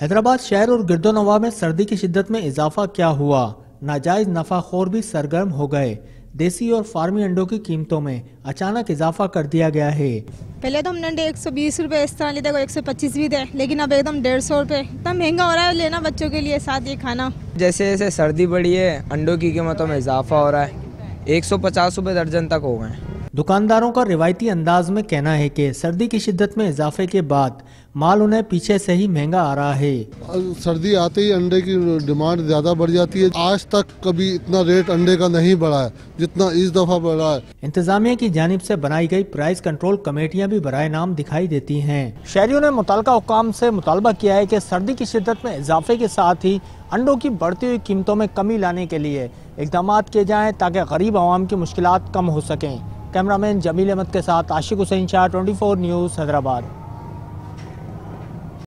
हैदराबाद शहर और गिरदोनवा में सर्दी की शिद्दत में इजाफा क्या हुआ, नाजायज नफाखोर भी सरगर्म हो गए। देसी और फार्मी अंडों की कीमतों में अचानक इजाफा कर दिया गया है। पहले तो हमने अंडे 120 रुपये इस तरह लेते, 125 भी थे, लेकिन अब एकदम 150 रुपये। इतना महंगा हो रहा है लेना बच्चों के लिए साथ ये खाना। जैसे जैसे सर्दी बढ़ी है अंडों की कीमतों में इजाफा हो रहा है, 150 रुपये दर्जन तक हो गए। दुकानदारों का रिवायती अंदाज में कहना है कि सर्दी की शिद्दत में इजाफे के बाद माल उन्हें पीछे से ही महंगा आ रहा है। सर्दी आते ही अंडे की डिमांड ज़्यादा बढ़ जाती है। आज तक कभी इतना रेट अंडे का नहीं बढ़ा है जितना इस दफ़ा बढ़ा है। इंतजामिया की जानिब से बनाई गई प्राइस कंट्रोल कमेटियां भी बराए नाम दिखाई देती हैं। शहरियों ने मुतलका हुकाम से मुतालबा किया है कि सर्दी की शिद्दत में इजाफे के साथ ही अंडों की बढ़ती हुई कीमतों में कमी लाने के लिए इकदाम किए जाएँ ताकि गरीब आवाम की मुश्किलात कम हो सकें। कैमरामैन जमील अहमद के साथ आशिक हुसैन शाह, 24 न्यूज़, हैदराबाद।